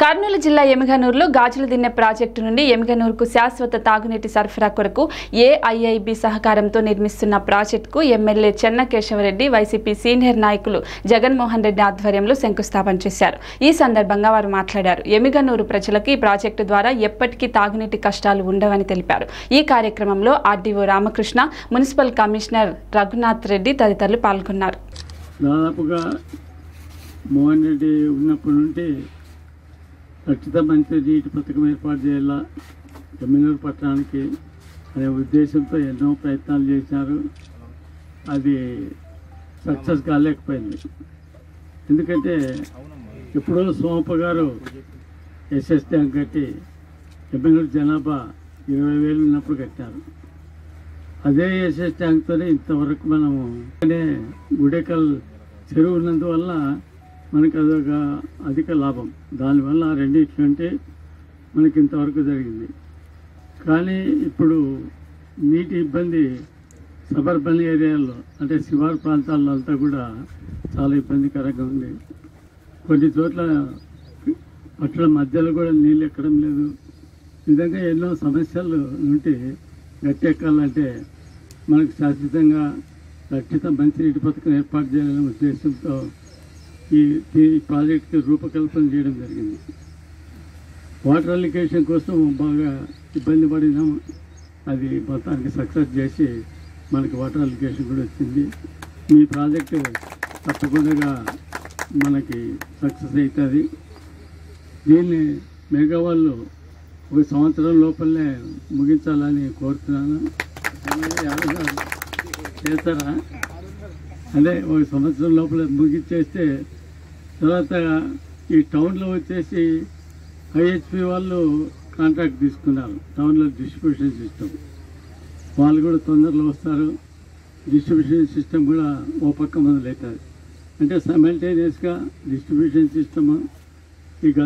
Karnool Jilla Yemiganuru Gajula Dinne Project నుండి Yemiganuru శాశ్వత తాగునీటి సరఫరా కొరకు AIIB సహకారంతో నిర్మిస్తున్న ప్రాజెక్టుకు ఎమ్మెల్యే Keshavareddy YCP సీనియర్ నాయకులు జగన్ మోహన్ రెడ్డి ఆధ్వర్యంలో శంకుస్థాపన చేశారు ఈ సందర్భంగా వారు మాట్లాడారు Yemiganuru ప్రజలకు ఈ ప్రాజెక్టు ద్వారా ఎప్పటికీ తాగునీటి కష్టాలు ఉండవని తెలిపారు ఈ కార్యక్రమంలో RDO Ramakrishna municipal commissioner Raghunath Reddy తదితరులు పాల్గొన్నారు నానాపుగా మోహన్ రెడ్డి ఉన్నప్పటి నుండి రక్షిత మంచినీటి పథకం ఏర్పాటు చేయాలా జమీనూరు పట్టణానికి అనే ఉద్దేశంతో ఎన్నో ప్రయత్నాలు చేశారు అది సక్సెస్ కాలేకపోయింది ఎందుకంటే ఎప్పుడో సోమప్ప గారు ఎస్ఎస్ ట్యాంక్ కట్టి జమీనూరు జనాభా 20,000 ఉన్నప్పుడు కట్టారు అదే ఎస్ఎస్ ట్యాంక్తోనే ఇంతవరకు మనము గుడేకల్ చెరువు ఉన్నందువల్ల మనకు అదొక అధిక లాభం దానివల్ల రెండింటికంటే మనకి ఇంతవరకు జరిగింది కానీ ఇప్పుడు నీటి ఇబ్బంది సబర్బన్ ఏరియాలో అంటే శివారు ప్రాంతాల్లో అంతా కూడా చాలా ఇబ్బందికరంగా ఉంది కొన్ని చోట్ల పట్టణ మధ్యలో కూడా నీళ్ళు ఎక్కడం లేదు విధంగా ఎన్నో సమస్యలు ఉంటే గట్టెక్కాలంటే మనకు శాశ్వతంగా రక్షిత మంచినీటి పథకం ఏర్పాటు చేయాలనే ఉద్దేశంతో ఈ ప్రాజెక్ట్కి రూపకల్పన చేయడం జరిగింది వాటర్ అలికేషన్ కోసం బాగా ఇబ్బంది పడినాము అది మొత్తానికి సక్సెస్ చేసి మనకి వాటర్ అలికేషన్ కూడా వచ్చింది ఈ ప్రాజెక్టు తప్పకుండా మనకి సక్సెస్ అవుతుంది దీన్ని మెగావాళ్ళు 1 సంవత్సరం లోపలనే ముగించాలని కోరుతున్నాను చేస్తారా అదే 1 సంవత్సరం లోపల ముగించేస్తే తర్వాత ఈ టౌన్లో వచ్చేసి IHP వాళ్ళు కాంట్రాక్ట్ తీసుకున్నారు టౌన్లో డిస్ట్రిబ్యూషన్ సిస్టమ్ వాళ్ళు కూడా తొందరలో వస్తారు డిస్ట్రిబ్యూషన్ సిస్టమ్ కూడా ఓ పక్క మొదలవుతుంది అంటే సైమల్టేనియస్గా డిస్ట్రిబ్యూషన్ సిస్టమ్ ఈ